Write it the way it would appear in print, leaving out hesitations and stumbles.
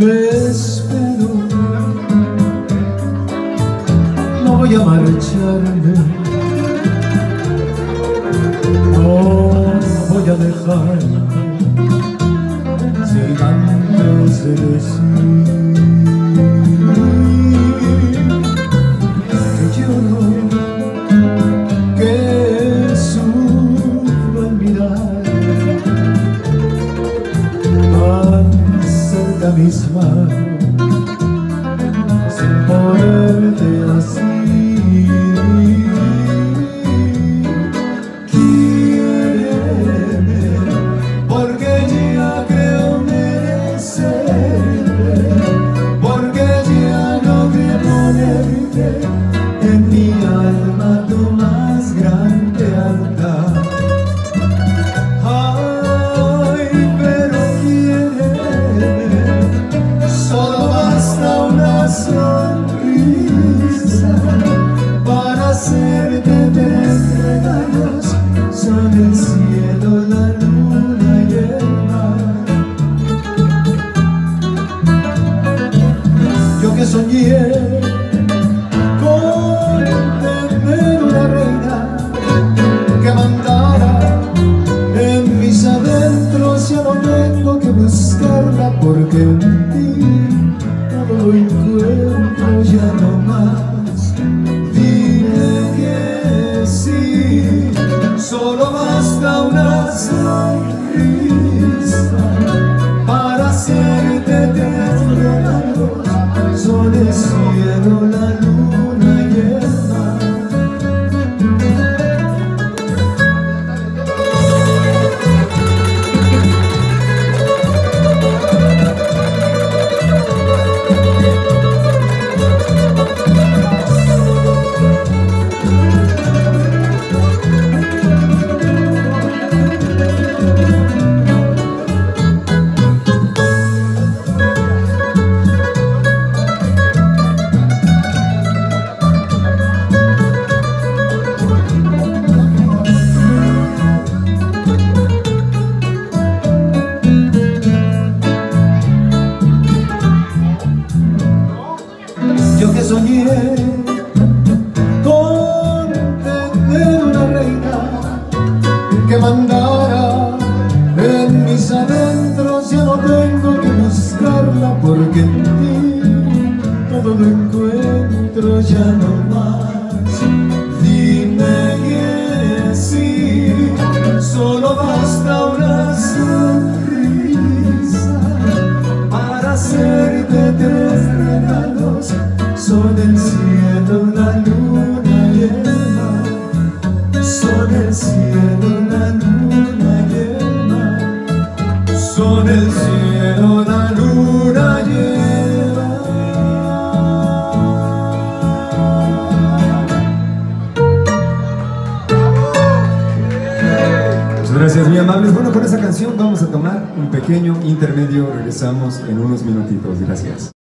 Me espero, no voy a marcharme, no voy a dejar sin antes de decir que lloro, que sufro al mirar tan cerca mis manos. Soñé con tener una reina que mandara en mis adentros, ya no tengo que buscarla porque en ti todo lo encuentro, ya no más. Dile que sí, solo basta una sonrisa para hacerte tres regalos. Sol, el cielo, la luna y el mar. Soñé con tener una reina que mandara en mis adentros, ya no tengo que buscarla porque en ti todo lo encuentro, ya no más. Dime que sí, solo basta una sonrisa para hacerte tres regalos. Son el cielo, la luna y el mar. Son el cielo, la luna y el mar. Son el cielo, la luna y el mar. Gracias, muy amables. Bueno, con esa canción vamos a tomar un pequeño intermedio. Regresamos en unos minutitos. Gracias.